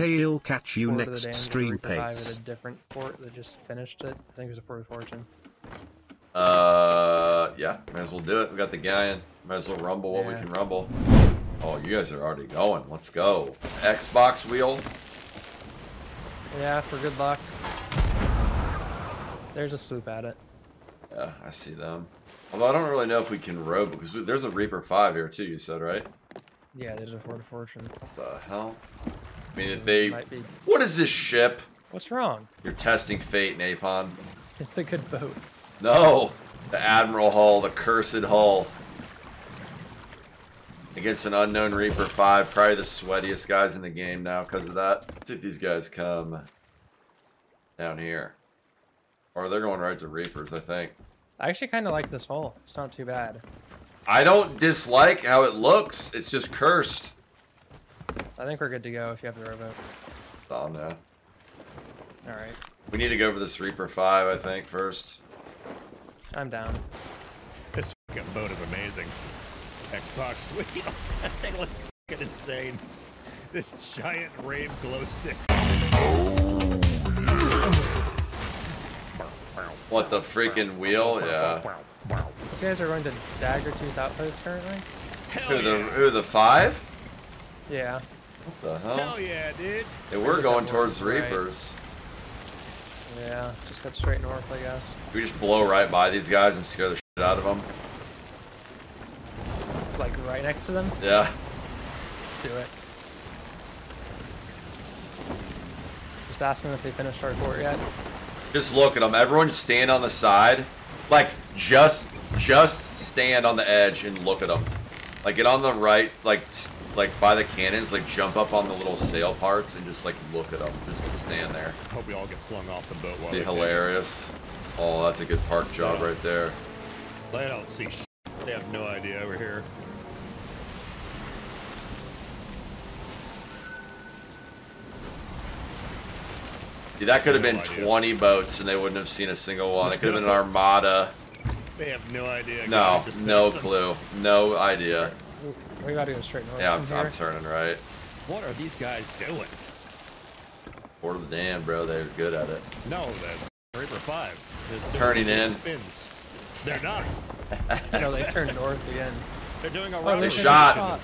I'll catch you next stream pace. A different port that just finished it. I think it was a Fort of Fortune. Yeah, might as well do it. We got the guy in. Might as well rumble what we can rumble. Oh, you guys are already going. Let's go. Xbox wheel. Yeah, for good luck. There's a sloop at it. Yeah, I see them. Although I don't really know if we can row because there's a Reaper 5 here too. You said right? Yeah, there's a Fort of Fortune. What the hell? I mean, if they. What is this ship? What's wrong? You're testing fate, Napon. It's a good boat. No! The Admiral Hull, the cursed hull. Against an unknown Reaper 5, probably the sweatiest guys in the game now because of that. Let's see if these guys come down here. Or they're going right to Reapers, I think. I actually kind of like this hull. It's not too bad. I don't dislike how it looks. It's just cursed. I think we're good to go if you have the rowboat. Oh, no. Alright. We need to go for this Reaper 5, I think, first. I'm down. This fucking boat is amazing. Xbox wheel. That thing looks fucking insane. This giant rave glow stick. What the freaking wheel? Yeah. These guys are going to Daggertooth Outpost currently? Hell who the 5? Yeah. What the hell? Hell yeah, dude. They were going towards the Reapers. Right. Yeah, just got straight north, I guess. We just blow right by these guys and scare the shit out of them. Like right next to them? Yeah. Let's do it. Just ask them if they finished our port yet. Just look at them. Everyone stand on the side. Like, just stand on the edge and look at them. Like, get on the right, like by the cannons, like jump up on the little sail parts and just like look at them. Just stand there. Hope we all get flung off the boat. Be hilarious. Oh, that's a good park job right there. They don't see shit. They have no idea over here. Dude, that could have been 20 boats and they wouldn't have seen a single one. It could have been an armada. They have no idea. No, no clue. No idea. We gotta go straight north. Yeah, I'm turning right. What are these guys doing? Fort of the Damned, bro. They're good at it. No, that Reaper 5 is turning in. Spins. They're not. No, they turned north again. They're doing a running shot.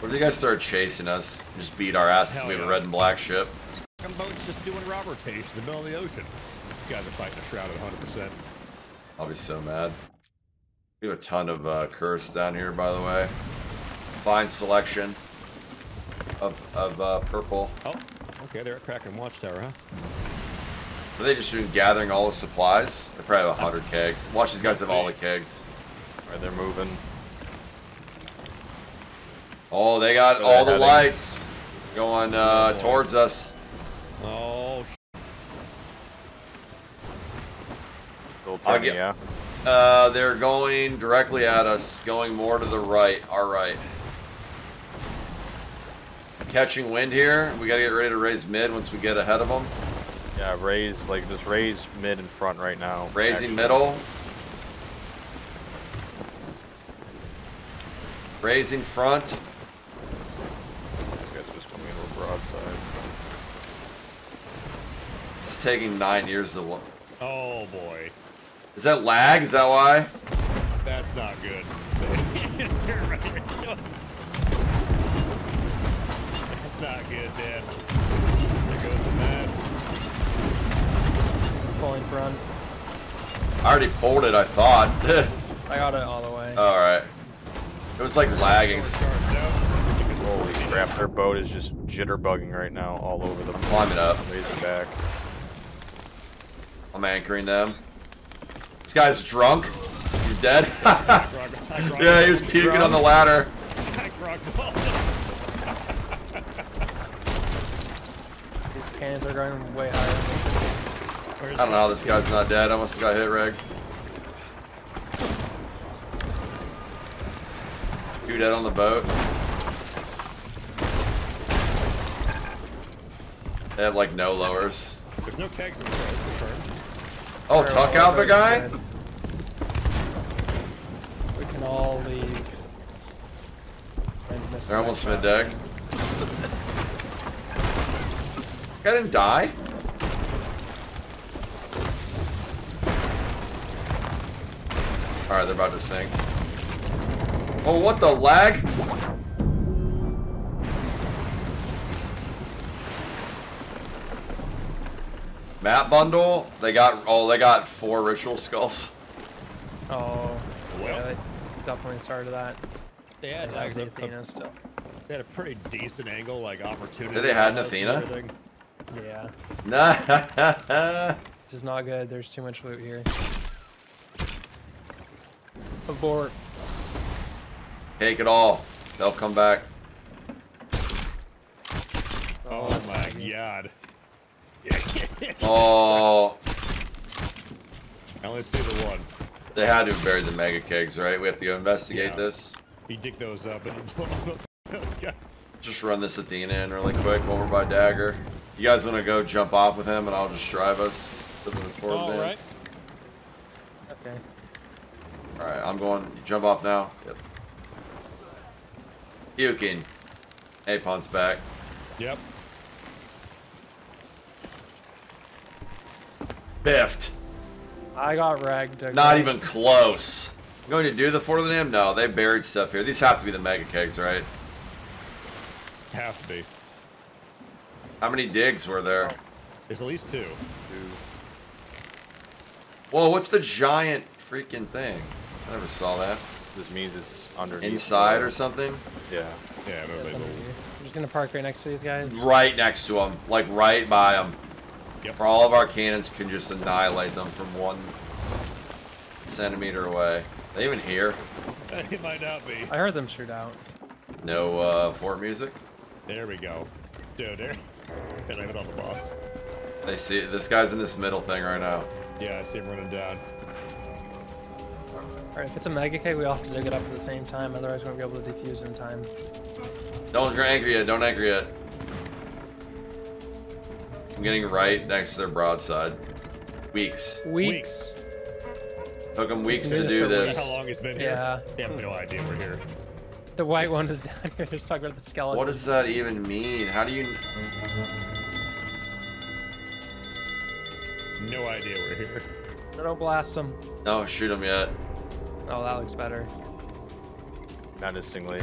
What if you guys start chasing us? Just beat our asses. We have a red and black ship. Boat's just doing robber taste in the middle of the ocean. These guys are fighting a shroud at 100%. I'll be so mad. We have a ton of curse down here, by the way. Fine selection of purple. Oh, okay, they're at Kraken Watchtower, huh? Are they just gathering all the supplies? They probably have 100 kegs. Watch, these guys have all the kegs. All right, they're moving. Oh, they got all the lights going towards us. Oh, yeah. They're going directly at us, going more to the right. All right. Catching wind here. We got to get ready to raise mid once we get ahead of them. Yeah, raise, like, just raise mid in front right now. Raising middle. Raising front. This guy's just coming in broadside. This is taking 9 years to look. Oh, boy. Is that lag? Is that why? That's not good. That's not good, Dad. There goes the mast. Falling front. I already pulled it, I thought. I got it all the way. Alright. It was like lagging. Holy crap, their boat is just jitterbugging right now all over the place. Climbing up. Raising back. I'm anchoring them. This guy's drunk. He's dead. Yeah, he was puking on the ladder. These cannons are going way higher. I don't know how this guy's not dead. I must have got hit, Reg. 2 dead on the boat. They have like no lowers. There's no kegs in the front. Oh, tuck out the guy? Dead. We can all leave. They're almost mid-deck. guy didn't die. Alright, they're about to sink. Oh, what the lag? Map bundle. They got 4 ritual skulls. Oh, well, yeah, definitely started that. They had like an Athena still. They had a pretty decent angle, like opportunity. Did they had an Athena? Yeah. Nah. This is not good. There's too much loot here. Abort. Take it all. They'll come back. Oh my god. Oh. I only see the one. They had to have buried the mega kegs, right? We have to go investigate this. He dicked those up and blow up those guys. Just run this Athena in really quick while we're by Dagger. You guys want to go jump off with him and I'll just drive us to the Fort of the Damned? Alright. Okay. Alright, I'm going. You jump off now. Yep. Yukin. Apon's back. Yep. Biffed. I got ragged. Okay. Not even close. I'm going to do the Fort of the Damned? No, they buried stuff here. These have to be the mega kegs, right? Have to be. How many digs were there? There's at least 2. 2. Whoa, what's the giant freaking thing? I never saw that. This means it's underneath. Inside or something? Yeah. Yeah, I'm just going to park right next to these guys. Right next to them. Like right by them. Yep. For all of our cannons can just annihilate them from 1 centimeter away. Are they even here? They might not be. I heard them shoot out. No fort music? There we go. Dude, there. Hit it on the boss. They see it. This guy's in this middle thing right now. Yeah, I see him running down. Alright, if it's a mega keg, we all have to dig it up at the same time, otherwise we won't be able to defuse in time. Don't angry yet, don't angry yet. I'm getting right next to their broadside. Weeks. Weeks. Took them weeks to do this. How long it's been here? Yeah. They have no idea we're here. The white one is down here. Just talking about the skeleton. What does that even mean? How do you? No idea we're here. No, don't blast them. No, shoot them yet. Oh, that looks better. Not distinctly.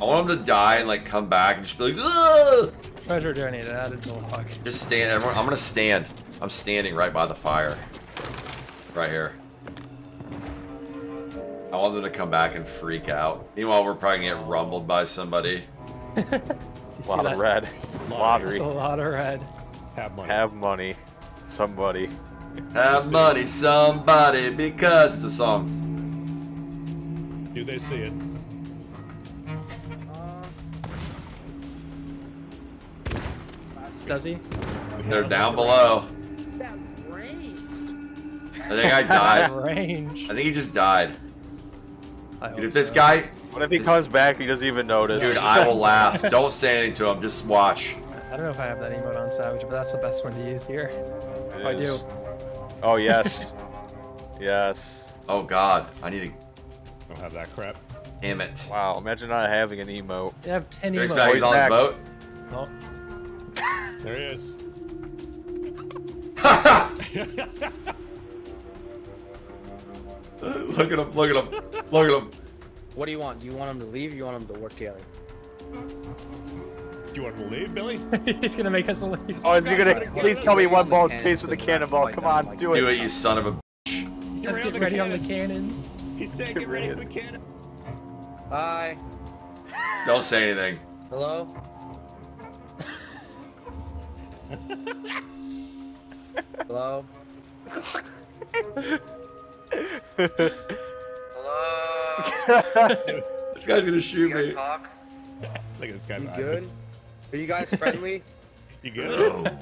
I want them to die and like come back and just be like, ugh! Treasure journey, that is a log. Just stand, everyone. I'm gonna stand. I'm standing right by the fire. Right here. I want them to come back and freak out. Meanwhile, we're probably gonna get rumbled by somebody. A lot of red. Lottery. There's a lot of red. Have money. Have money. Somebody. Have money, somebody, because it's a song. Do they see it? Does he? They're down below. That range. I think I died. Range. I think he just died. Dude, if this guy... What if he comes back, he doesn't even notice? Dude, I will laugh. Don't say anything to him. Just watch. I don't know if I have that emote on Savage, but that's the best one to use here. Oh, I do. Oh, yes. Yes. Oh, God. I need to... I don't have that crap. Damn it. Wow, imagine not having an emote. You have 10 emotes. He's on his boat. Oh. There he is. Look at him, look at him, look at him. What do you want? Do you want him to leave or you want him to work together? Do you want him to leave, Billy? He's gonna make us leave. Oh, you're gonna please tell me one ball is paced with the cannonball. Come on, do it. Do it, you son of a bitch. He says get ready on the cannons. He said get ready for the cannon. Hi. Don't say anything. Hello? Hello? Hello? Dude, this guy's gonna shoot me. Talk? Look at this guy. You good? Are you guys friendly? You good? No.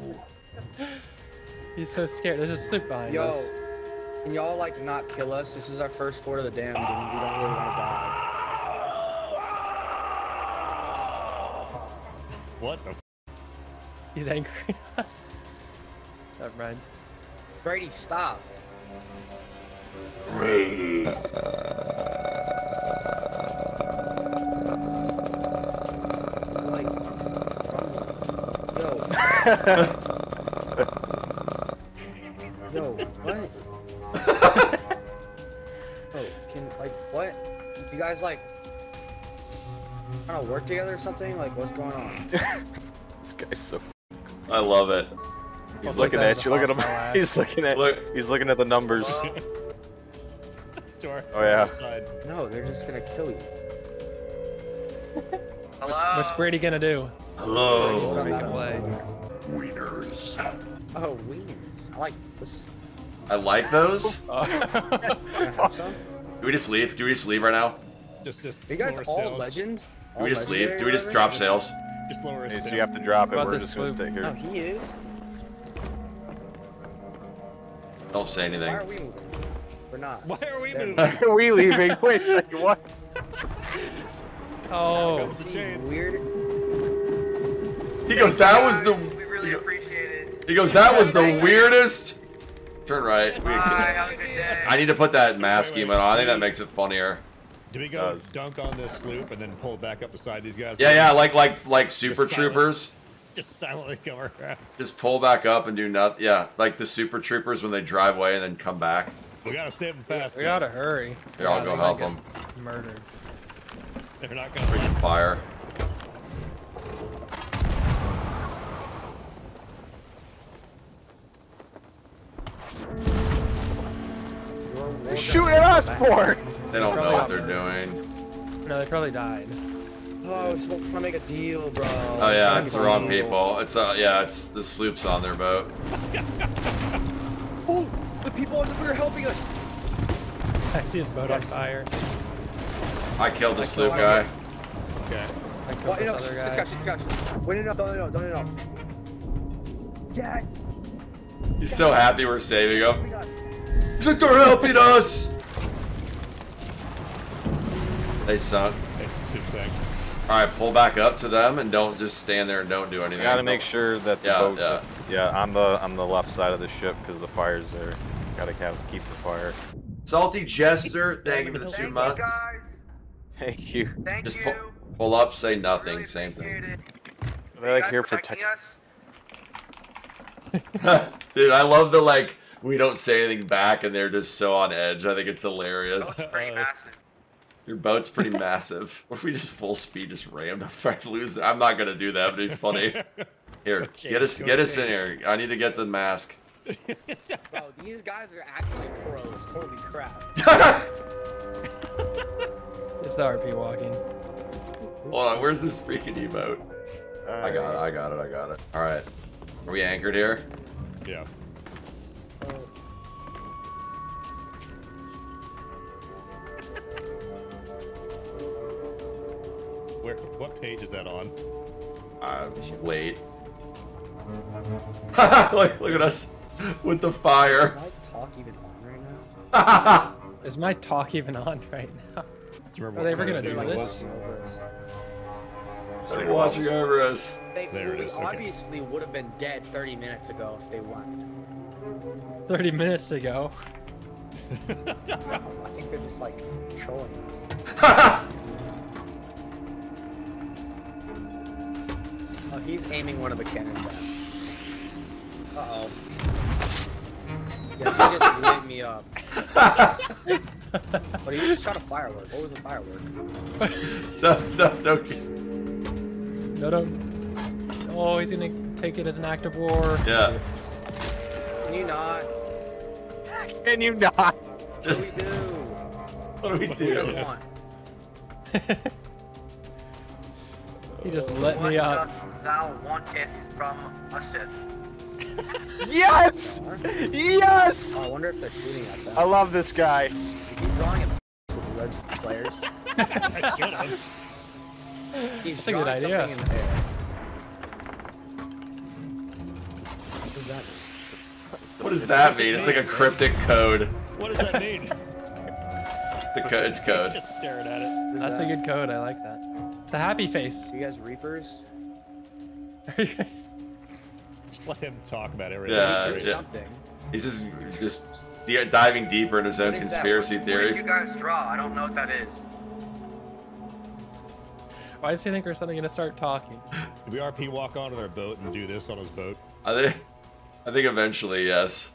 He's so scared. There's a slip behind us. Yo, can y'all like not kill us? This is our first Fort of the Damned, and we don't really want to die. What the? F He's angry at us. Never mind. Brady, stop. Brady. Like, no. Yo, what? Oh, can, like, what? You guys, like, I don't know, work together or something? Like, what's going on? This guy's so f***ing... I love it. He's looking at you, look at him. Ad. He's looking at... Look. He's looking at the numbers. Oh, yeah. Side. No, they're just gonna kill you. What's Brady gonna do? Hello. He's gonna play. Wieners. Oh, wieners. I like this. I like those? Do we just leave? Do we just leave right now? Just Are you guys all sales? Legend? Do we just leave? Do we just drop sales? Just lower sales. So you have to drop it. We're just gonna stay here. Oh, he is? Don't say anything. Why are we moving? We're not. Why are we moving? Why are we leaving? Wait a second, what? Oh, weird. He goes, that was the... We really appreciate it. He goes, that was the weirdest... Turn right. I need to put that mask emote on. I think that makes it funnier. Do we go dunk on this loop and then pull back up beside these guys? Yeah, yeah, like Super Troopers. Just silently go around. Just pull back up and do nothing. Yeah, like the Super Troopers when they drive away and then come back. We gotta save them fast. We gotta hurry. Here, I'll go help them. Murdered. They're not gonna freaking fire. They're shooting us for! They don't know what they're doing. No, they probably died. Oh, so we're gonna make a deal, bro. Oh yeah, it's the wrong people. It's yeah, it's the sloop's on their boat. Oh, the people on the boat are helping us. I see his boat on fire. I killed the sloop guy. Okay. I killed this other guy. This guy. Wait, no, don't. Yes. He's so happy we're saving him. He's like, they're helping us. They sunk. All right, pull back up to them and don't just stand there and don't do anything. You gotta make sure that the boat, yeah, on the left side of the ship because the fire's there. Gotta keep the fire. Salty Jester, thank you for the 2 months. Thank you. Thank you. Just pull up, say nothing, really same thing. They're like here protecting us. Dude, I love the like we don't say anything back and they're just so on edge. I think it's hilarious. Your boat's pretty massive. What if we just full speed just rammed up? Lose it. I'm not gonna do that. But it'd be funny. Here, get us in here. I need to get the mask. Bro, these guys are actually pros. Holy crap! It's the RP walking. Hold on, where's this freaking emote? I got it. All right, are we anchored here? Yeah. What page is that on? Late. look at us with the fire. Is my talk even on right now? Is my talk even on right now? Do you remember what they were gonna do this? They're watching over us. They obviously would have been dead 30 minutes ago if they weren't. 30 minutes ago? I think they're just like trolling us. Oh, he's aiming one of the cannons at. Uh-oh. Yeah, he just lit me up. But he just shot a firework. What was the firework? No. Oh, he's gonna take it as an act of war. Yeah. Can you not? Can you not? What do we do? What do we want? He just lit me up. Thou wantest from a Sith. Yes! Yes! I wonder if they're shooting at that. I love this guy. You keep drawing at with red players. I should have. That's a good idea. In the air. What does that mean? It's like a cryptic code. What does that mean? It's code. He's just staring at it. That's a good code. I like that. It's a happy face. You guys Reapers? Are you guys... Just let him talk about everything. Yeah. He's just diving deeper into his own conspiracy theory. What did you guys draw? I don't know what that is. Why does he think we're suddenly gonna start talking? Did RP walk onto their boat and do this on his boat? I think eventually, yes.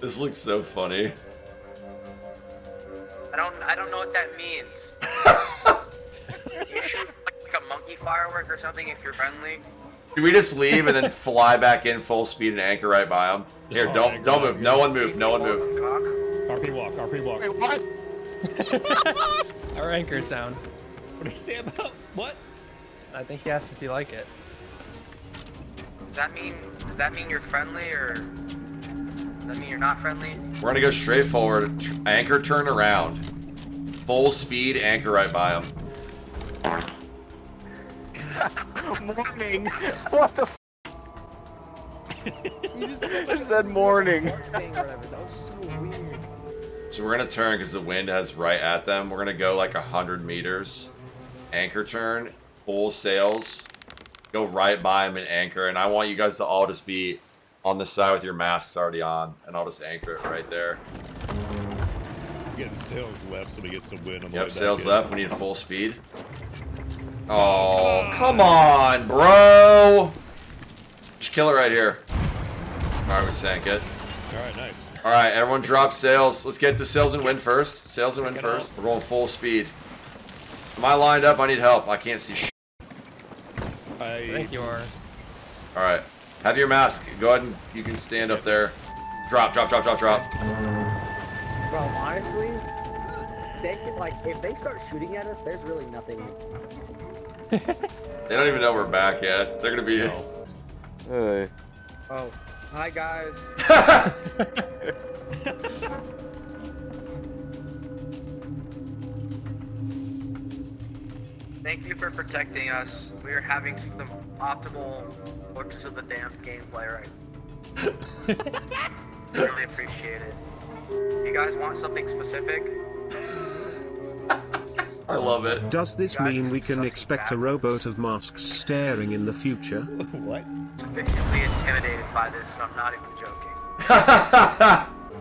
This looks so funny. I don't know what that means. You shoot like a monkey firework or something if you're friendly. Do we just leave and then fly back in full speed and anchor right by him? Here, don't move. No one move. No one move. RP walk. RP walk. Wait, what? Our anchor's down. What did you say about what? I think he asked if you like it. Does that mean you're friendly, or does that mean you're not friendly? We're gonna go straight forward. Anchor turn around. Full speed. Anchor right by him. Morning. What the f? You just said morning. That was so weird. So we're gonna turn because the wind has right at them. We're gonna go like 100 meters. Anchor turn, full sails, go right by them and anchor. And I want you guys to all just be on the side with your masks already on, and I'll just anchor it right there. Getting sails left so we get some wind. Yep, sails left. We need full speed. Oh, come on, bro! Just kill it right here. Alright, we sank it. Alright, nice. Alright, everyone drop sails. Let's get the sails and wind first. Sails and wind first. We're going full speed. Am I lined up? I need help. I can't see shit. I think you are. Alright. Have your mask. Go ahead and you can stand up there. Drop, drop, drop, drop, drop. Bro, honestly, they can, like, if they start shooting at us, there's really nothing. They don't even know we're back yet. They're gonna be. Hey. Oh, hi guys. Thank you for protecting us. We are having some optimal Fortress of the Damned gameplay right now. Really appreciate it. You guys want something specific? I love it. Does this mean we can expect a rowboat of masks staring in the future? What? Sufficiently intimidated by this, and I'm not even joking.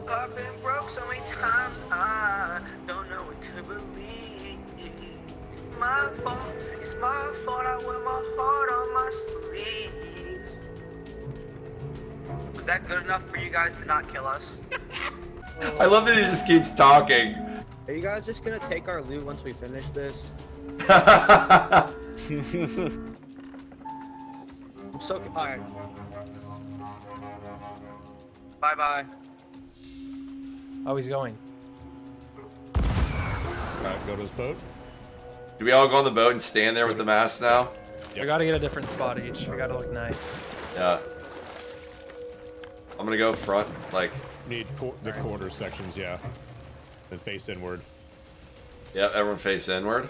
I've been broke so many times, I don't know what to believe. It's my fault, I wear my heart on my sleeve. Was that good enough for you guys to not kill us? I love that he just keeps talking. Are you guys just gonna take our loot once we finish this? I'm so tired. Bye bye. Oh, he's going. Alright, go to his boat. Do we all go on the boat and stand there with the masks now? Yep. We gotta get a different spot each. We gotta look nice. Yeah. I'm gonna go front, like. Need the corner sections, yeah. And face inward. Yep, everyone face inward.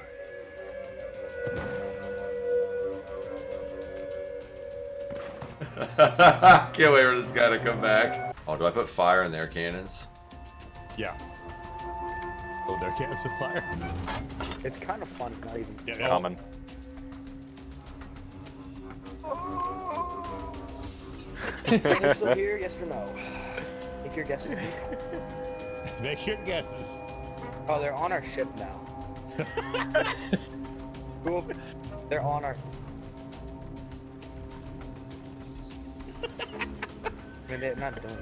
Can't wait for this guy to come back. Oh, do I put fire in their cannons? Yeah. Oh, their cannons with fire. It's kind of fun, not even common. Oh. Are you still here? Yes or no? Make your guesses. Make your guesses. Oh, they're on our ship now. Cool. They're on our. I mean, they're not doing it.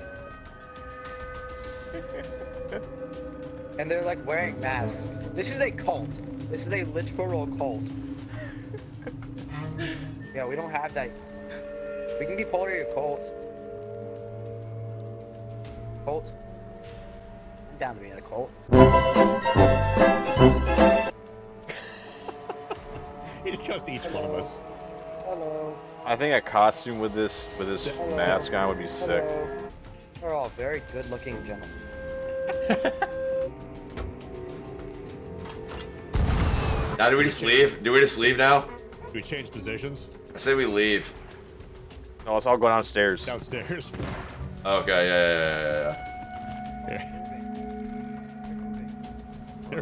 And they're like wearing masks. This is a cult. This is a literal cult. Yeah, we don't have that. We can be part of your cult. Cult. Down to be in a cult. It's just each one of us. Hello. I think a costume with this mask on would be sick. We're all very good-looking gentlemen. Now do we just leave? Do we just leave now? Do we change positions? I say we leave. No, let's all go downstairs. Downstairs. Okay. Yeah.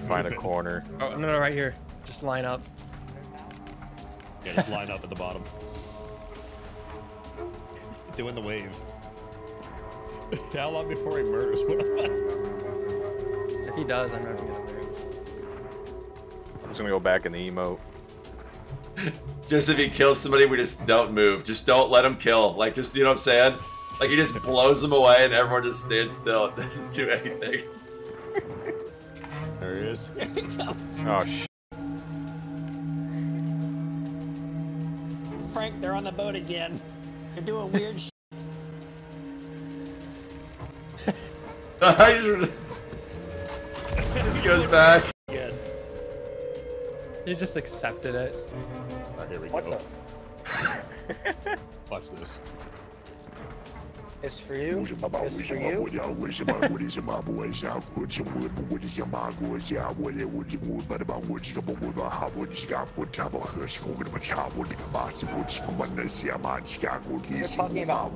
Find a corner. Oh, no, right here. Just line up. Yeah, just line up at the bottom. Doing the wave. How long before he murders one of us? If he does, I'm never gonna move. I'm just gonna go back in the emote. Just if he kills somebody, we just don't move. Just don't let him kill. Like, just, you know what I'm saying? Like, he just blows them away and everyone just stands still. It doesn't do anything. There he is. There he goes. Oh, shit. Frank, they're on the boat again. They're doing weird shit. This goes back. Good. You just accepted it. Oh, here we go. Watch this. It's for you. It's for you.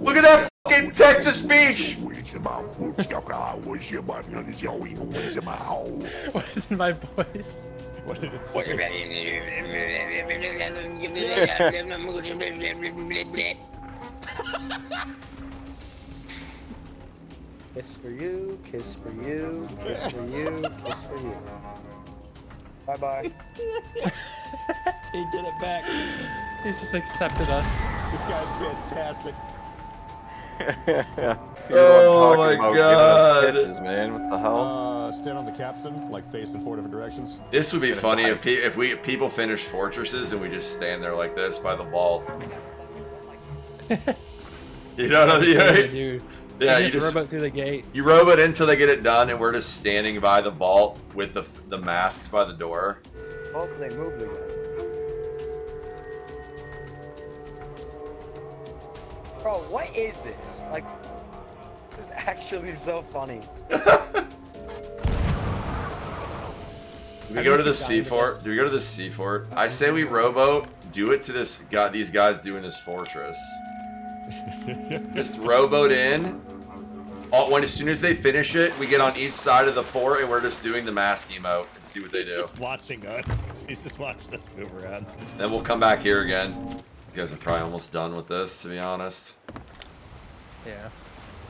Look at that fucking Texas speech. What is in my voice? What is it? Kiss for you, kiss for you, kiss for you, kiss for you. Bye bye. He did it back. He's just accepted us. This guy's fantastic. Oh my God. Kisses, man. What the hell? Stand on the capstan, like face in four different directions. This would be funny if people finish fortresses and we just stand there like this by the wall. You know what I mean? Right? Yeah, you just robot through the gate. You robot until they get it done, and we're just standing by the vault with the masks by the door. Hopefully, move again. Bro, what is this? Like, this is actually so funny. Do we go to the sea fort? Do we go to the sea fort? I say we robo do it to this guy. These guys doing this fortress. Just rowboat in. As soon as they finish it, we get on each side of the fort and we're just doing the mask emote and see what they do. He's just watching us. He's just watching us move around. Then we'll come back here again. You guys are probably almost done with this, to be honest. Yeah.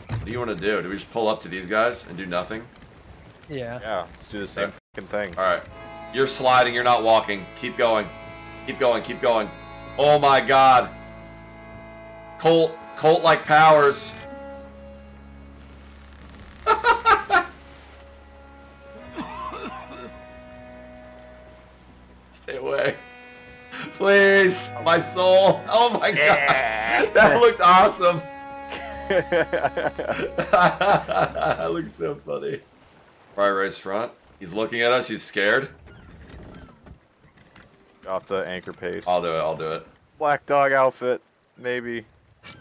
What do you want to do? Do we just pull up to these guys and do nothing? Yeah. Yeah, let's do the same fucking thing. Alright. You're sliding, you're not walking. Keep going. Keep going, keep going. Oh my God. Colt-like powers. Stay away. Please, my soul. Oh my God. That looked awesome. That looks so funny. Right front. He's looking at us, he's scared. Off the anchor pace. I'll do it, I'll do it. Black dog outfit, maybe. I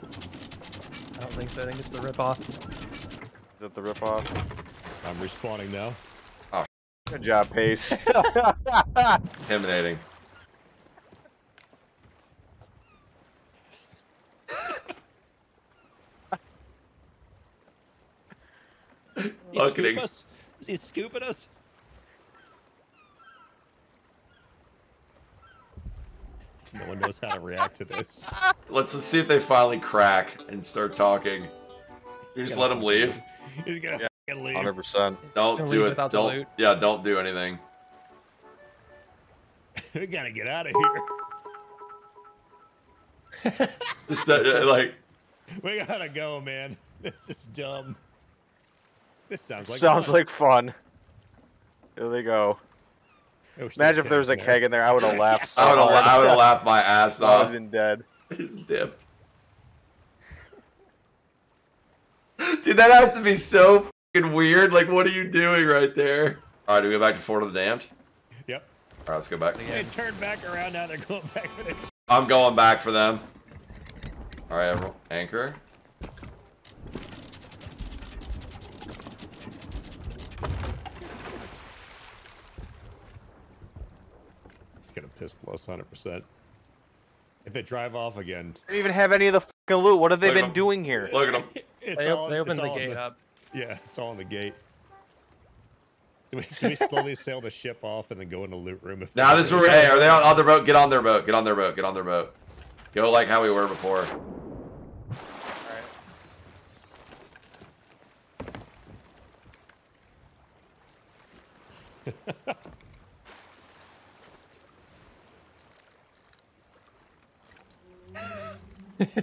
don't think so. I think it's the ripoff. Is it the ripoff? I'm respawning now. Oh, good job, Pace. Intimidating. He's scooping us. He's scooping us. No one knows how to react to this. Let's see if they finally crack and start talking. You just let him leave. He's gonna leave. 100%. Don't do it. Don't. Yeah, don't do anything. We gotta get out of here. Just like. We gotta go, man. This is dumb. This sounds like. Sounds like fun. There they go. Imagine if there was a keg in there, I would have laughed. So I would have laughed my ass off. I would have been dead. He's dipped. Dude, that has to be so fucking weird. Like, what are you doing right there? All right, do we go back to Fort of the Damned? Yep. All right, let's go back. They turned back around now. They're going back for this. I'm going back for them. All right, everyone. Anchor. Gonna piss plus 100%. If they drive off again, they don't even have any of the fucking loot. What have they been doing here? Look at them. They opened the gate up. Yeah, it's all in the gate. Do we slowly sail the ship off and then go in the loot room? If now this is where we, hey, are they on their boat? Get on their boat. Get on their boat. Get on their boat. Go like how we were before. All right. What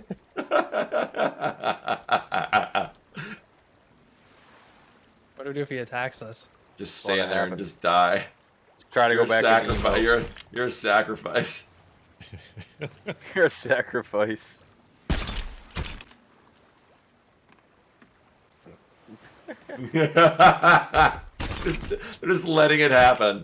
do we do if he attacks us? Just stand there and just die. Try to go back. Sacrifice. You're a sacrifice. You're a sacrifice. They're just letting it happen.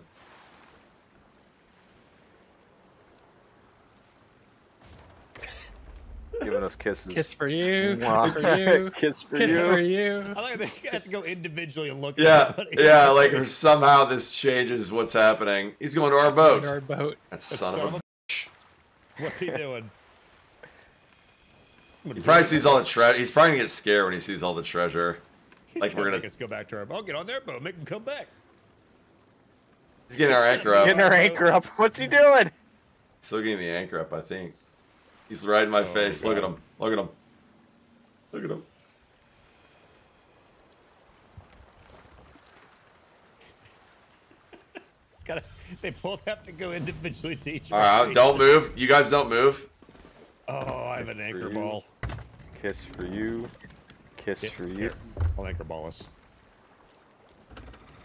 Giving us kisses. Kiss for you. Wow. Kiss for you. Kiss for kiss you. For you. I like that you have to go individually and look. Yeah, at yeah. Like if somehow this changes what's happening. He's going to our boat. Our boat. That son of a bitch. What's he doing? He probably sees all the treasure. He's probably gonna get scared when he sees all the treasure. He's like we're gonna make us go back to our boat. Get on their boat. Make them come back. He's getting our anchor up. Getting our anchor up. What's he doing? Still getting the anchor up, I think. He's right in my face. Look at him. Look at him. Look at him. It's gotta, they both have to go individually to each other. All right, don't move. You guys don't move. Oh, I have an anchor ball. Kiss for you. Kiss for you. Here. I'll anchor ball us.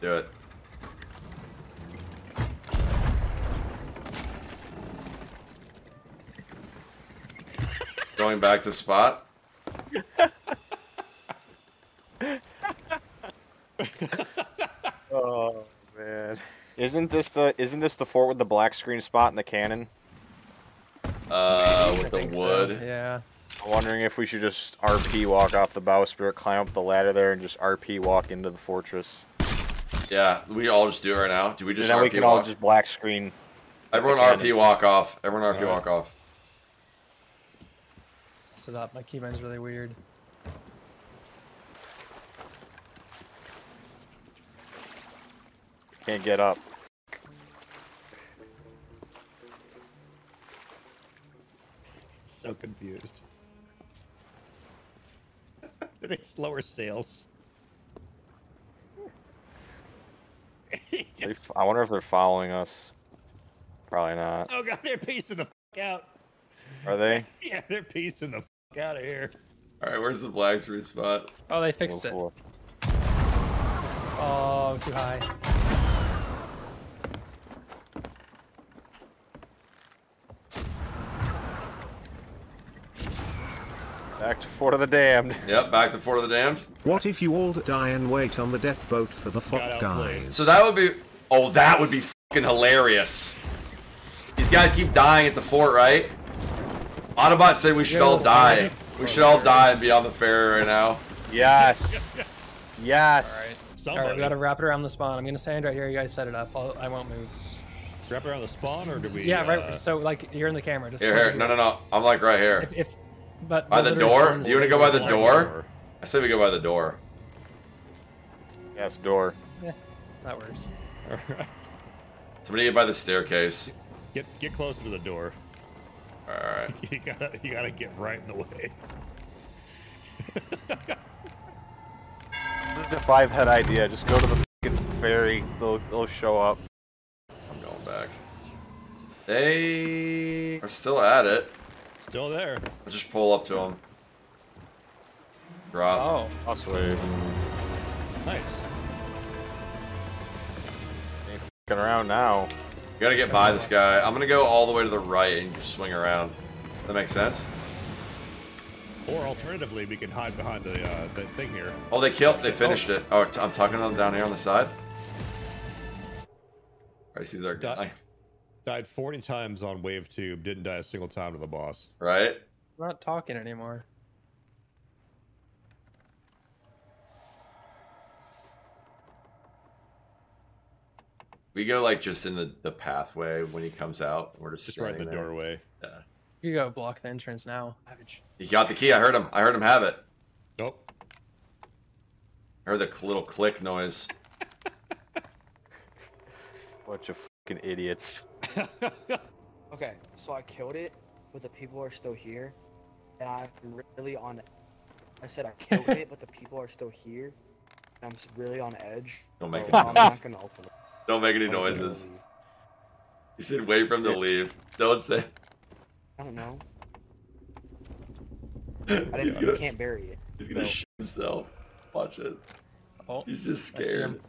Do it. Going back to spot. Oh man! Isn't this the fort with the black screen spot in the cannon? With the wood. So. Yeah. I'm wondering if we should just RP walk off the bowsprit, climb up the ladder there, and just RP walk into the fortress. Yeah, we all just do it right now. Do we just? And then RP we can all just black screen. Everyone RP walk off. Everyone RP walk off. It up. My keybind's really weird. Can't get up. So confused. There's lower sails. I wonder if they're following us. Probably not. Oh god, they're piecing the f*** out. Are they? Yeah, they're piecing the f*** out of here. All right, where's the black screen spot? Oh, they fixed it. Cool. Oh, too high. Back to Fort of the Damned. Yep, back to Fort of the Damned. What if you all die and wait on the death boat for the fuck guys? So that would be... Oh, that would be fucking hilarious. These guys keep dying at the fort, right? Autobot said we should all die. We should all die and be on the ferry right now. Yes. Yes. All right, we gotta wrap it around the spawn. I'm gonna stand right here. You guys set it up. I won't move. Wrap it around the spawn, or do we? Yeah, right. So like you're in the camera. Just here. No. I'm like right here. But by the door. Do you wanna go by the door? I said we go by the door. Yes, door. Yeah, that works. All right. Somebody get by the staircase. Get closer to the door. All right. You gotta get right in the way. This is a five-head idea. Just go to the fucking ferry. They'll show up. I'm going back. They are still at it. Still there. Let's just pull up to them. Drop. Oh, I'll sway. Nice. Ain't fucking around now. You gotta get by this guy. I'm gonna go all the way to the right and just swing around. That makes sense. Or alternatively, we can hide behind the thing here. Oh, they finished it. Oh, I'm talking to them down here on the side. All right, Caesar. Died 40 times on wave tube. Didn't die a single time to the boss. Right? I'm not talking anymore. We go like just in the pathway when he comes out. We're just right in the doorway. Yeah. You go block the entrance now, Savage. He got the key. I heard him. I heard him have it. Nope. I heard the little click noise. Bunch of fucking idiots. Okay, so I killed it, but the people are still here, and I'm really on. I said I killed it, but the people are still here. And I'm really on edge. Don't make it. I'm not gonna open it. Don't make any noises. You said wait for him to leave. Don't say. I don't know. I can't bury it. He's gonna shoot himself. Watch this. Oh, he's just scared.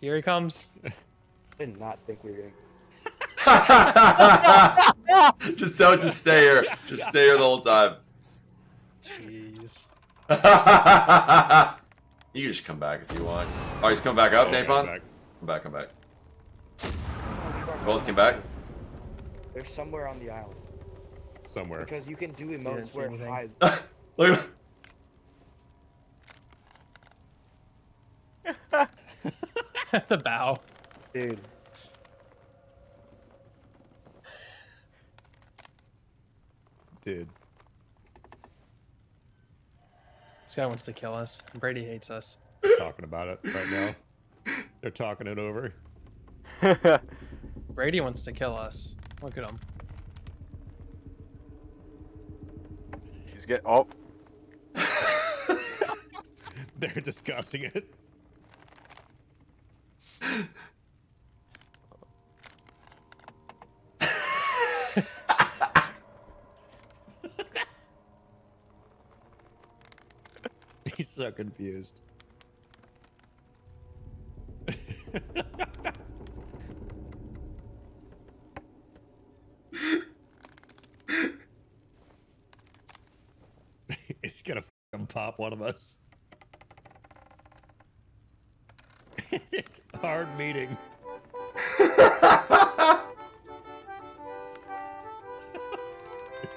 Here he comes. I did not think we were gonna. just stay here. Just stay here the whole time. Jeez. You can just come back if you want. Oh, he's coming back up, Napon. Come back. Both come back. They're somewhere on the island. Somewhere. Because you can do emotes where it hides. Look at the bow. Dude. This guy wants to kill us. Brady hates us. They're talking about it right now. They're talking it over. Brady wants to kill us. Look at him. He's getting... Oh. They're discussing it. He's so confused. He's gonna fucking pop one of us. Hard meeting. This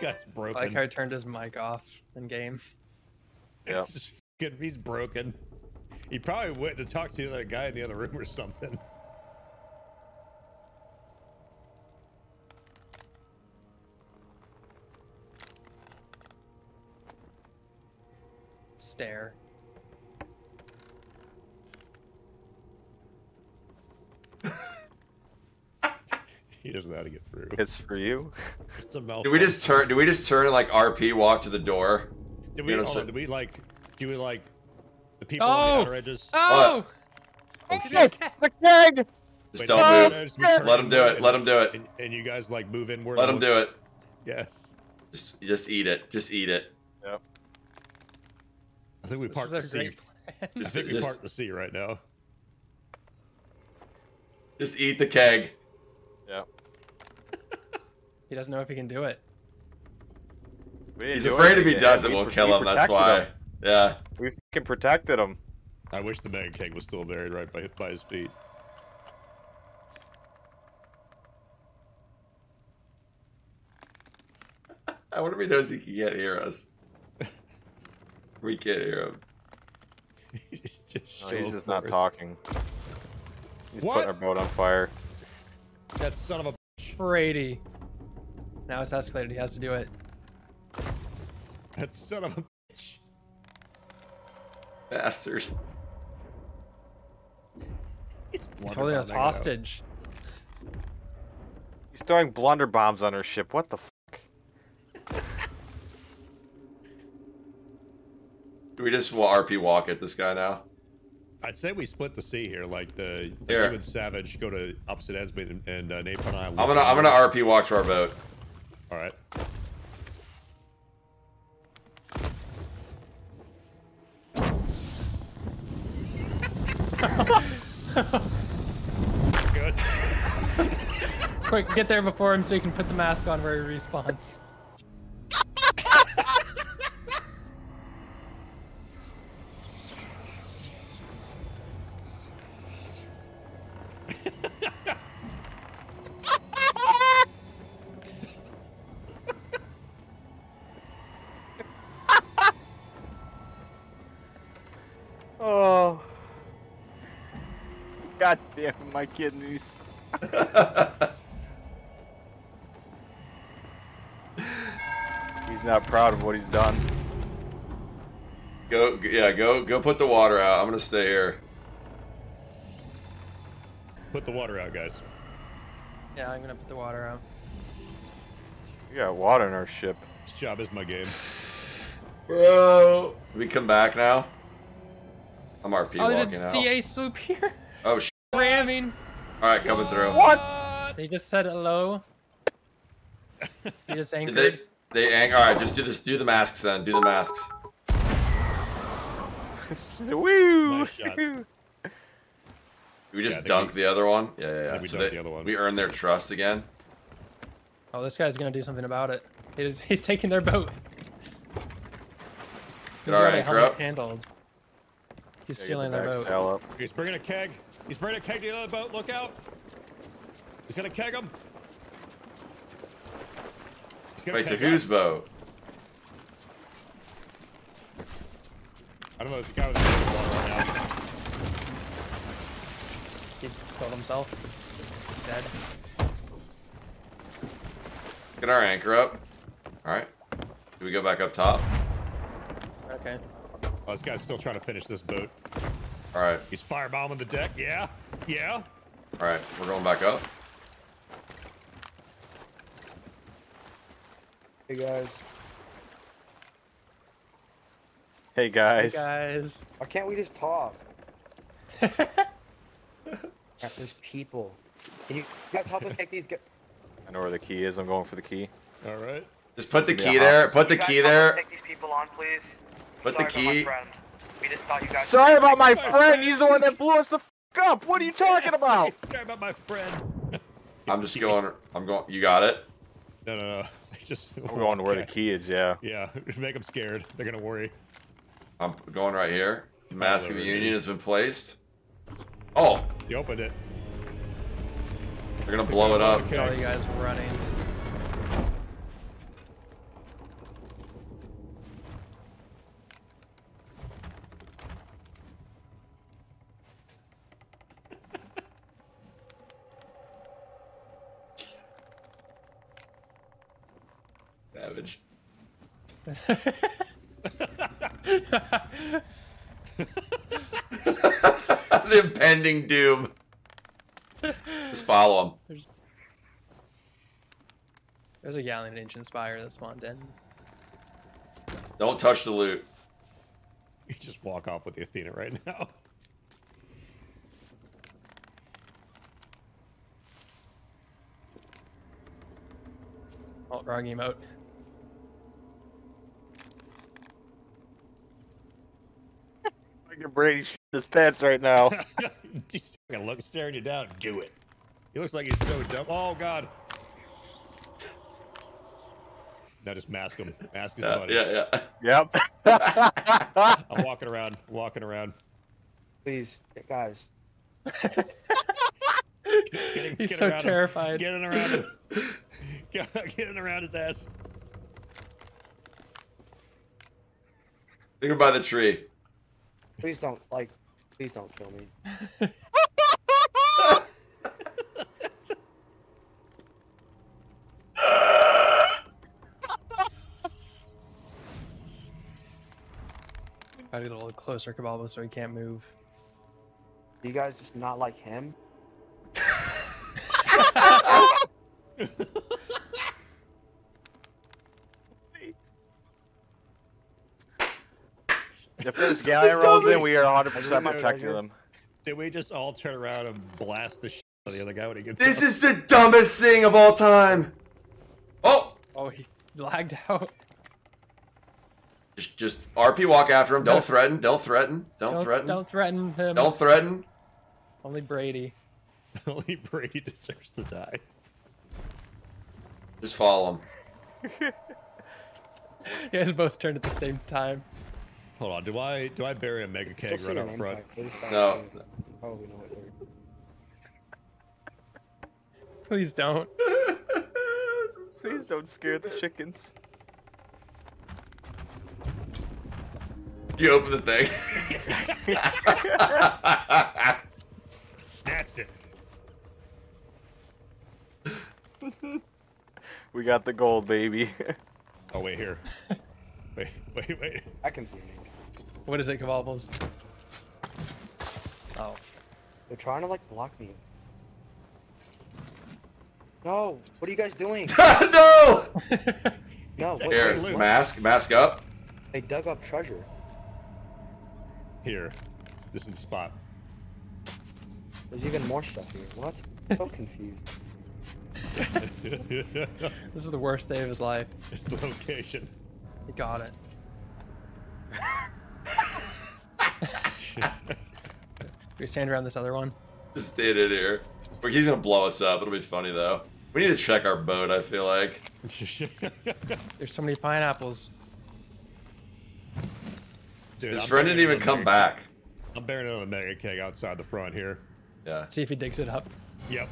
guy's broken. I like how he turned his mic off in game. Yeah. He's broken. He probably went to talk to the other guy in the other room or something. Stare. He doesn't know how to get through. It's for you. It's a melt. Do we just turn and like RP walk to the door? Do we like the people on the outer edges? Oh! Shit! The keg! Just don't move. Let him do it. Let him do it. And you guys like move inward. Let him do it. Yes. Just eat it. Just eat it. Yep. I think we parked the sea. I think we parked the sea right now. Just eat the keg. Yeah. He doesn't know if he can do it. He's afraid if he does, it will kill him. That's why. Yeah. We fucking protected him. I wish the bag keg was still buried right by his feet. I wonder if he knows he can't hear us. We can't hear him. he's just not talking. He's putting our boat on fire. That son of a bitch. Brady. Now it's escalated. He has to do it. That son of a bitch. Bastard. He's holding us hostage. He's throwing blunder bombs on her ship. What the fuck? Do we just RP walk at this guy now? I'd say we split the sea here. Like you and Savage go to opposite ends, and Napon and I. I'm gonna RP walk to our boat. All right. Good. Quick, get there before him so you can put the mask on where he respawns. God damn my kidneys. He's not proud of what he's done. Go put the water out. I'm gonna stay here. Put the water out, guys. Yeah, I'm gonna put the water out. We got water in our ship. This job is my game. Bro! We come back now? I'm RP walking out. DA sloop here? Oh, shit. Ramming. Alright, coming through. What? They just said hello. You just anchored. Did Alright, just do this. Do the masks, son. Do the masks. Woo! Nice shot. We just dunk the other one? Yeah. We dunk the other one. We earn their trust again. Oh, this guy's gonna do something about it. He's taking their boat. He's already handled. He's stealing their boat. He's bringing a keg. He's bringing a keg to the other boat. Look out! He's gonna keg him. Wait, to whose boat? I don't know. There's a guy with a keg right now. He killed himself. He's dead. Get our anchor up. Alright. Do we go back up top? Okay. Oh, this guy's still trying to finish this boat. Alright. He's firebombing the deck. Yeah. Alright, we're going back up. Hey guys. Why can't we just talk? There's people. Can you guys help us take these guys? I know where the key is. I'm going for the key. All right. Just put the key there. Put the key there. Take these people on, please. Put the key. Sorry about my friend. He's the one that blew us the f up. What are you talking about? Sorry about my friend. I'm just going. I'm going. You got it. No. I'm going to where the key is. Yeah. Make them scared. They're gonna worry. I'm going right here. The Mask of the Union has been placed. Oh. You opened it. They're gonna blow it up. Okay. All you guys running. Savage. The impending doom. Just follow him. There's a galleon ancient spire that spawned in. Don't touch the loot. You just walk off with the Athena right now. Oh, wrong emote. Brady's shit his pants right now. He's fucking staring you down. Do it. He looks like he's so dumb. Oh god. Now just mask him. Mask his buddy. Yep. I'm walking around. Please, guys. He's so terrified. Getting around him. Getting around his ass. Think by the tree. Please don't kill me. I need a little closer, Cobbobles, so he can't move. Do you guys just not like him? If this galleon rolls in, we are 100% protecting them. Did we just all turn around and blast the shit out of the other guy when he gets up? This is the dumbest thing of all time. Oh, he lagged out. Just RP walk after him. Don't threaten him. Don't threaten. Only Brady. Only Brady deserves to die. Just follow him. You guys both turned at the same time. Hold on, do I bury a mega keg right out front? No. Oh, we know what you're... Please don't. Please don't scare the chickens. You open the thing. Snatched it. We got the gold, baby. Oh, wait, here. Wait. I can see you. What is it, Cobbobles? Oh. They're trying to, like, block me. No! What are you guys doing? No! No, what? Here, wait, mask up. They dug up treasure. Here. This is the spot. There's even more stuff here. What? I'm so confused. This is the worst day of his life. It's the location. He got it. We stand around this other one. Just stay in here. He's gonna blow us up. It'll be funny though. We need to check our boat. I feel like. There's so many pineapples. Dude, his friend didn't even come back. I'm burying another mega keg outside the front here. Yeah. See if he digs it up. Yep.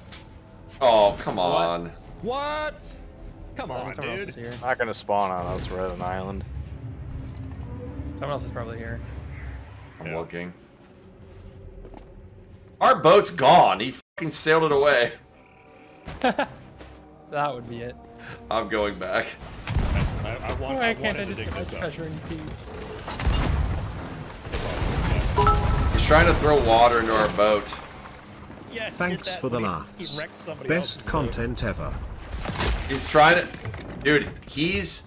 Oh, come on. What? Come on, dude. Here. Not gonna spawn on us. We're at an island. Someone else is probably here. I'm looking. Our boat's gone. He fucking sailed it away. That would be it. I'm going back. Why can't I just get treasuring piece? He's trying to throw water into our boat. Yes, thanks for the laughs. Best content ever. He's trying to... Dude, he's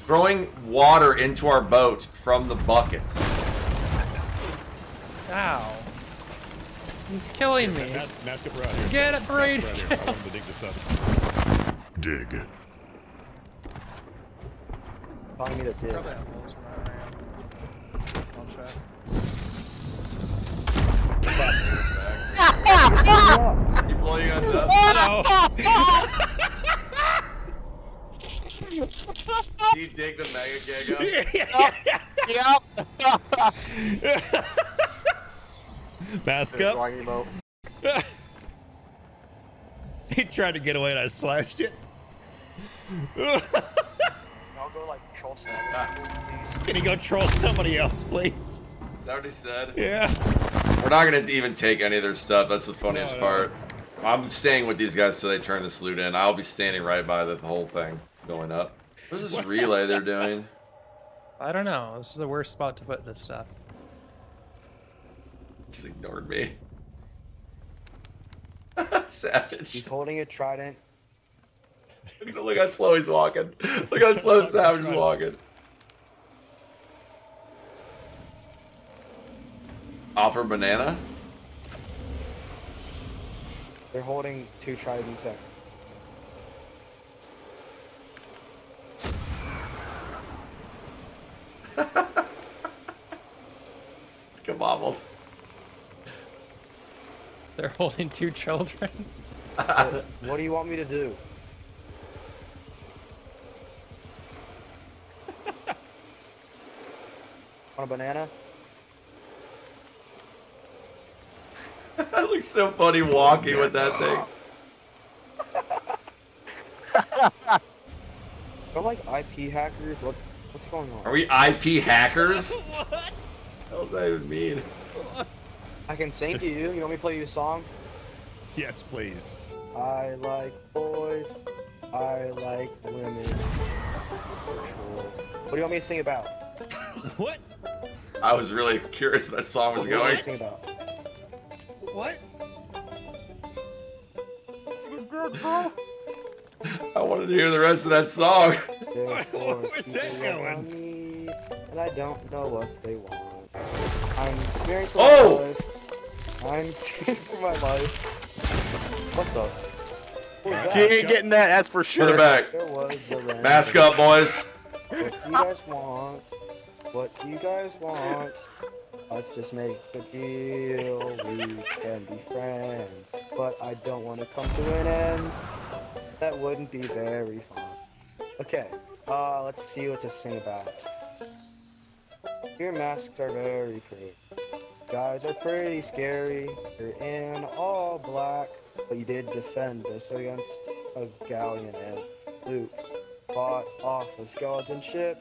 throwing water into our boat from the bucket. Ow. He's killing me. Get it, Brady. Dig. Find me the dig. You blowing us up? Did you dig the mega gig up? Yep. Mask up. He tried to get away and I slashed it. I'll go like troll somebody. Can you go troll somebody else, please? Is that what he said? Yeah. We're not gonna even take any of their stuff. That's the funniest part. I'm staying with these guys so they turn this loot in. I'll be standing right by the whole thing going up. What is this relay they're doing? I don't know. This is the worst spot to put this stuff. Ignored me. Savage. He's holding a trident. Look how slow he's walking. Look how slow Savage is walking. Offer banana. They're holding two tridents up. It's Cobbobles. They're holding two children. What do you want me to do? Want a banana? That looks so funny walking with that thing. They're like IP hackers. What's going on? Are we IP hackers? What? What does that even mean? I can sing to you. You want me to play you a song? Yes, please. I like boys. I like women. What do you want me to sing about? What? I was really curious where that song was going. What do you want me to sing about? What? I wanted to hear the rest of that song. Where's that going? Me, and I don't know what they want. I'm scared for my life. I'm scared for my life. What the? What you ain't getting that, that's for sure. Put it back. There was the mask up, boys. What you guys want? What you guys want? Let's just make the deal. We can be friends. But I don't want to come to an end. That wouldn't be very fun. Okay. Let's see what to sing about. Your masks are very pretty. Guys are pretty scary. You're in all black, but you did defend us against a galleon, and Luke bought off a skeleton ship,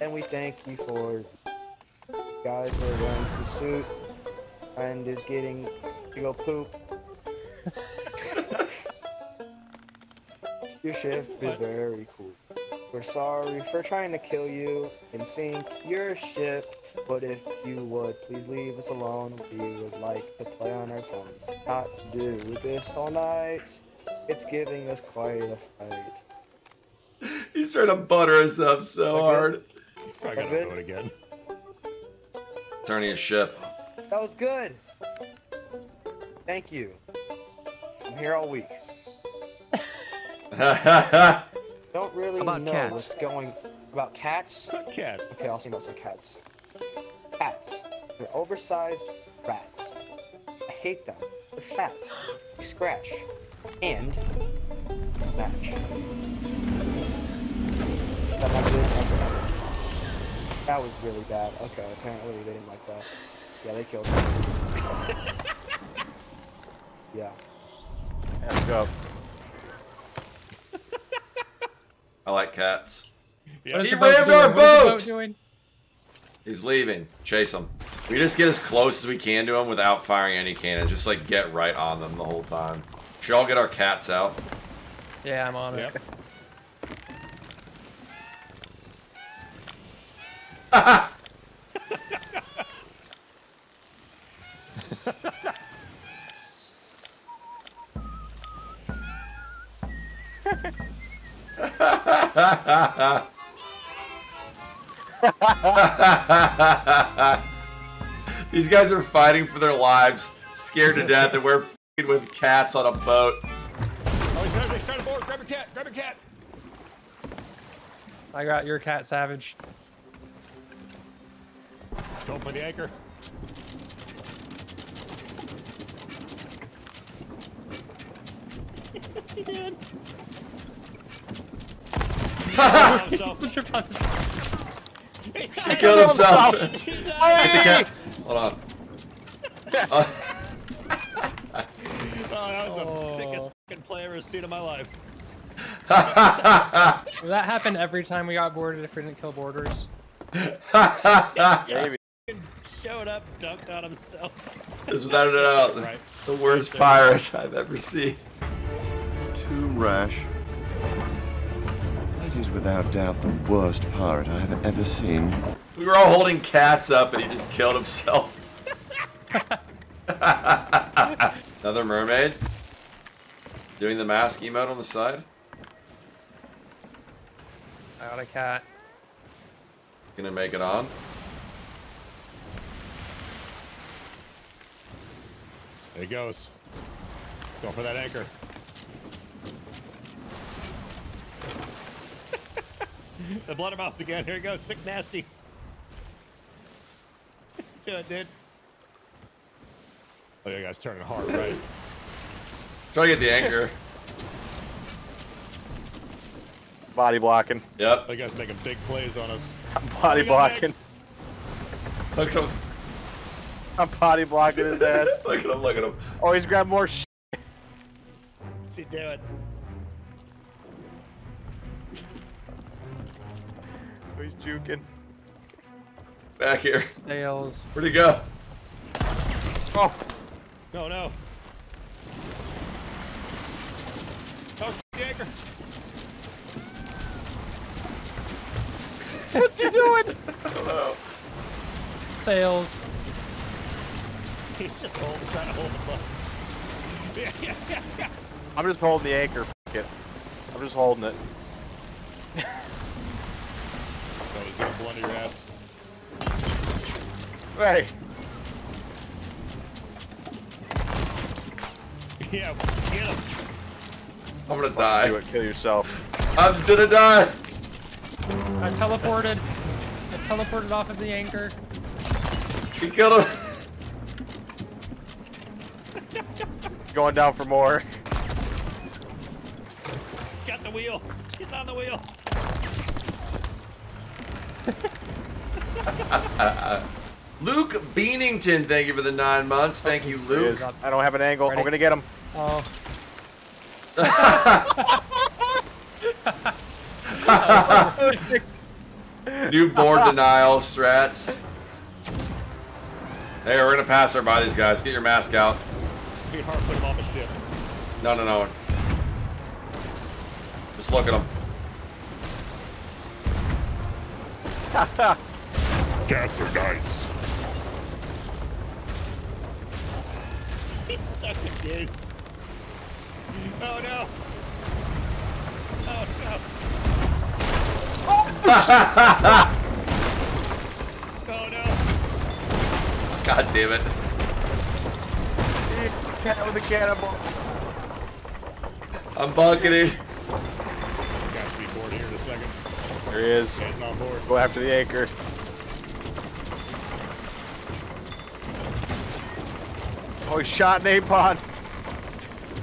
and we thank you for it. Guys are wearing some suit, and is getting to go poop. Your ship is very cool. We're sorry for trying to kill you and sink your ship, but if you would please leave us alone, we would like to play on our phones, not do this all night. It's giving us quite a fight. He's trying to butter us up so hard. I gotta do it again. Turning a ship. That was good. Thank you. I'm here all week. Don't really know cats? What's going about cats. Cats. Okay, I'll see about some cats. Cats. They're oversized rats. I hate them. They're fat. They scratch. And match. That was really bad. Okay, apparently they didn't like that. Yeah, they killed me. Yeah. Let's go. I like cats. Yeah. He rammed our boat! He's leaving. Chase him. We just get as close as we can to him without firing any cannon. Just like get right on them the whole time. Should all get our cats out? Yeah, I'm on it. Yep. These guys are fighting for their lives, scared to death, and we're f***ing with cats on a boat. Oh, he's gonna start a board. Grab a cat, grab a cat. I got your cat, Savage. Let's go for the anchor. He did. He killed himself. Hold on. Oh, that was the sickest f***ing play I've ever seen in my life. That happened every time we got boarded if we didn't kill boarders. He showed up, dunked on himself. This is without a doubt right. The worst pirate I've ever seen. Too rash. He's without doubt the worst pirate I have ever seen. We were all holding cats up and he just killed himself. Another mermaid? Doing the mask emote on the side? I got a cat. Gonna make it on? There he goes. Go for that anchor. The blunderbuffs again. Here he goes. Sick nasty. Do it, dude. Oh, that guy's turning hard, right? Try to get the anchor. Body blocking. Yep. That guy's making big plays on us. I'm body blocking. Look at him. I'm body blocking his ass. Look at him, look at him. Oh, he's grabbed more shit. What's he doing? He's juking. Back here. Snails. Where'd he go? Oh. No, no. Oh, the anchor. What's he doing? I don't know. Sails. He's just trying to hold the fuck. Yeah, yeah, yeah, yeah. I'm just holding the anchor. F*** it. I'm just holding it. He's gonna blunder your ass. Hey! Yeah, get him! I'm gonna die. Kill yourself. I'm gonna die! I teleported. I teleported off of the anchor. He killed him! Going down for more. He's got the wheel! He's on the wheel! Luke Beanington, thank you for the 9 months. Thank you, Luke. I don't have an angle. Ready? I'm gonna get him. Oh. New board denial strats. Hey, we're gonna pass our bodies, guys. Get your mask out. Be hard to put him on the ship. No, no, no. Just look at him. Cats are nice. He's so confused. Oh no. Oh no. Oh no. God damn it. Cat with a cannibal. I'm bunking it. second. There he is. He's not bored. Go after the anchor. Oh, he shot Napon.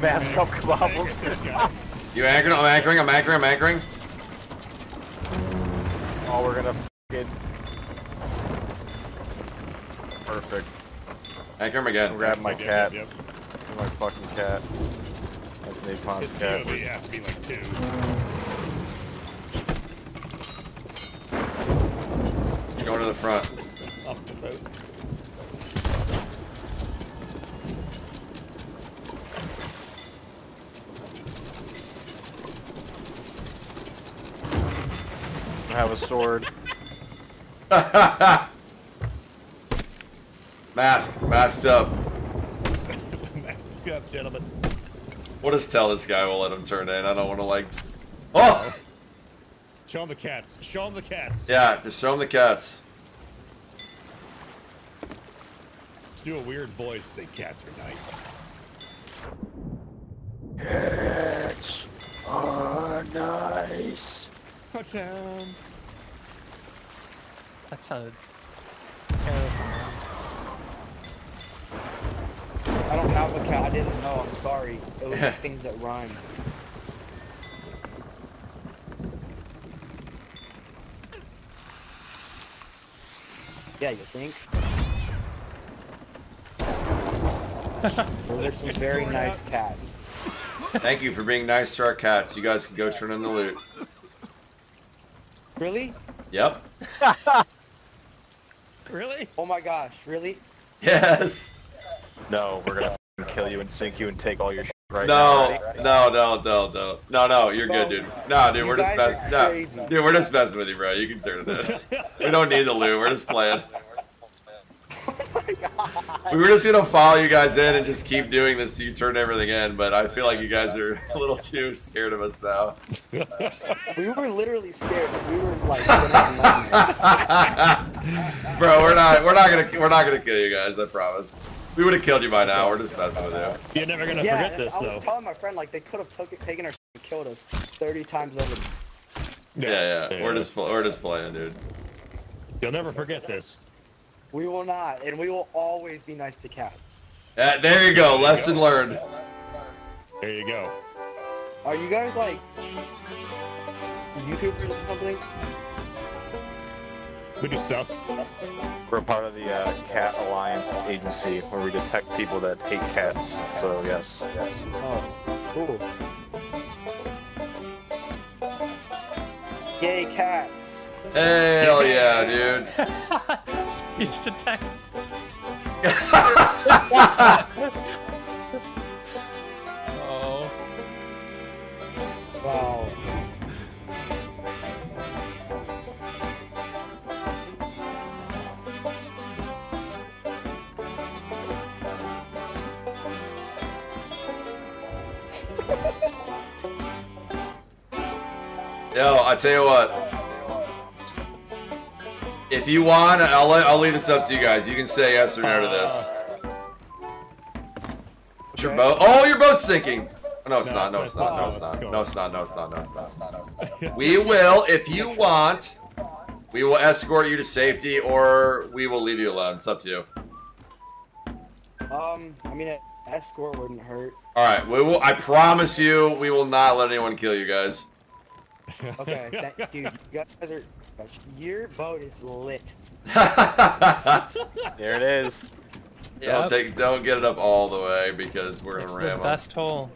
Mask up Cobbobles. You anchored? I'm anchoring, I'm anchoring, I'm anchoring. Oh, we're gonna f***ing... Perfect. Anchor him again. I'm grabbing my cat. Yep. My fucking cat. That's Napon's cat. His POV has to be like 2. He's going to the front. Off the boat. I have a sword. Mask. Masked up. Masked up, gentlemen. We'll just tell this guy we'll let him turn in. I don't want to, like... Oh! Show him the cats. Show him the cats. Yeah, just show him the cats. Let's do a weird voice and say cats are nice. Cats are nice. Touchdown! That sounded terrifying. I don't have a cat. I didn't know. I'm sorry. It was just things that rhyme. Yeah, you think? Those are some very nice cats. Thank you for being nice to our cats. You guys can go turn in the loot. Really? Yep. Really? Oh my gosh, really? Yes. No, we're gonna kill you and sink you and take all your shit right now. No, you're good, dude. No, dude, we're just messing. No, dude, we're just messing with you, bro. You can turn it in. We don't need the loot. We're just playing. We were just gonna follow you guys in and just keep doing this. So you turn everything in, but I feel like you guys are a little too scared of us now. We were literally scared. We were like, bro, we're not gonna kill you guys. I promise. We would have killed you by now. We're just messing with you. You're never gonna forget this, though. I was telling my friend like they could have taken our shit and killed us 30 times over. Yeah. We're just playing, dude. You'll never forget this. We will not, and we will always be nice to cats. There you go, lesson learned. There you go. Are you guys like YouTubers or something? We do stuff. We're part of the Cat Alliance Agency, where we detect people that hate cats. So yes. Oh, cool. Yay, cats! Hell yeah, dude. Speech to text. Oh. Wow. Yo, I tell you what. If you want, I'll leave this up to you guys. You can say yes or no to this. What's your boat? Oh, your boat's sinking! No, it's not. No, it's not. No, it's not. No, it's not. No, it's not. No, it's not. We will, if you want, we will escort you to safety, or we will leave you alone. It's up to you. I mean, an escort wouldn't hurt. All right, we will. I promise you, we will not let anyone kill you guys. Okay, dude, you guys are. Your boat is lit. There it is. Yeah, yep. Don't get it up all the way because we're gonna ram up. It's the best hole.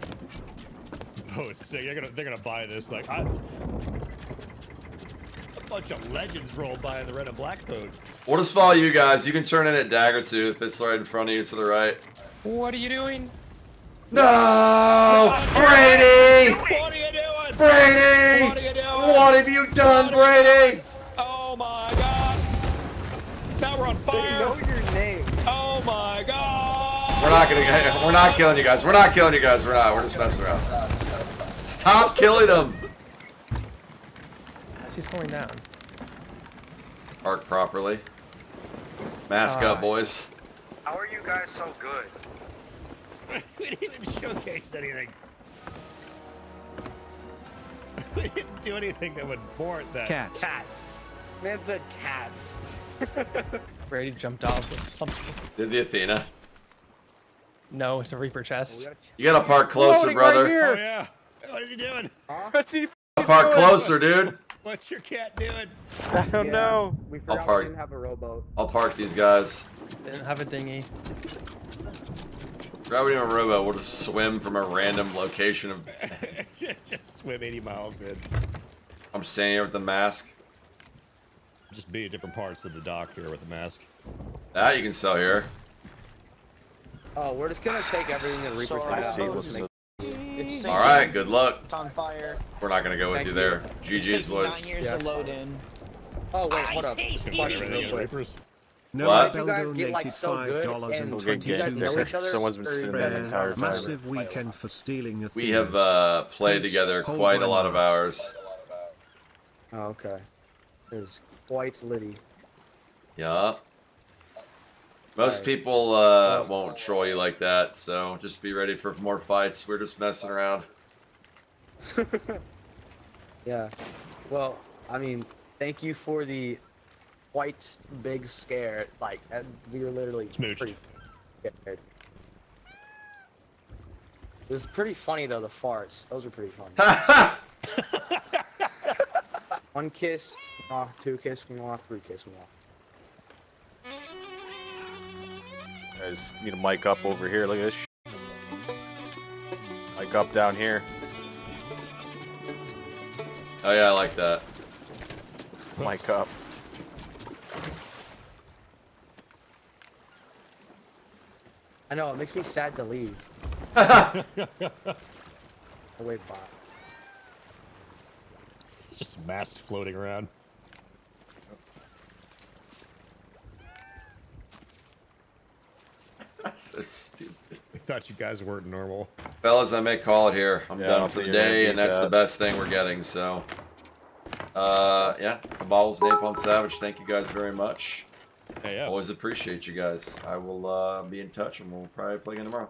Oh, sick! They're gonna buy this. Like a bunch of legends rolled by in the red and black boat. We'll just follow you guys. You can turn in at Dagger Tooth. It's right in front of you to the right. What are you doing? No, Brady! What are you doing, Brady? What are you doing? What have you done, Brady? Oh my God! Now we're on fire. They know your name. Oh my God! We're not killing you guys. We're not killing you guys. We're not. We're just messing around. Stop killing them. How's he slowing down? Arc properly. Mask up, boys. How are you guys so good? We didn't even showcase anything. We didn't do anything that would thwart that. Cats. Cats. Man said cats. Brady jumped off with something. Did the Athena? No, it's a Reaper chest. Oh, you gotta park closer, brother. Right, oh yeah. What is he doing? Huh? What's he park doing? Closer, dude. What's your cat doing? I don't know. We forgot we didn't have a rowboat. I'll park these guys. They didn't have a dinghy. Driving a rowboat, we'll just swim from a random location of. Just swim 80 miles, man. I'm standing here with the mask. Just be at different parts of the dock here with the mask. That you can sell here. Oh, we're just gonna take everything and Reaper's gonna make. All right, good luck. It's on fire. We're not gonna go with you there. GG's, boys. 9 years to load in. Oh wait, hold up. No, what? You guys get like so good and you guys know each other. Someone's been sitting there the entire time. Massive weekend for stealing Athena. We have played together quite a lot of hours. Oh, okay. It's quite litty. Yeah. Most people won't troll you like that, so just be ready for more fights. We're just messing around. Yeah. Well, I mean, thank you for the quite big scare. Like, we were literally pretty scared. It was pretty funny, though, the farts. Those were pretty funny. One kiss, two kiss, three kiss, I just need to mic up over here. Look at this. Mic up down here. Oh yeah, I like that. Mic up. I know, it makes me sad to leave. Oh, wait, Bob. Just mast floating around. That's so stupid. We thought you guys weren't normal. Fellas, I may call it here. I'm done for the day, and that's the best thing we're getting, so. Yeah, Cobbobles, Napon, Savage, thank you guys very much. Hey, yeah. Always appreciate you guys. I will be in touch, and we'll probably play again tomorrow.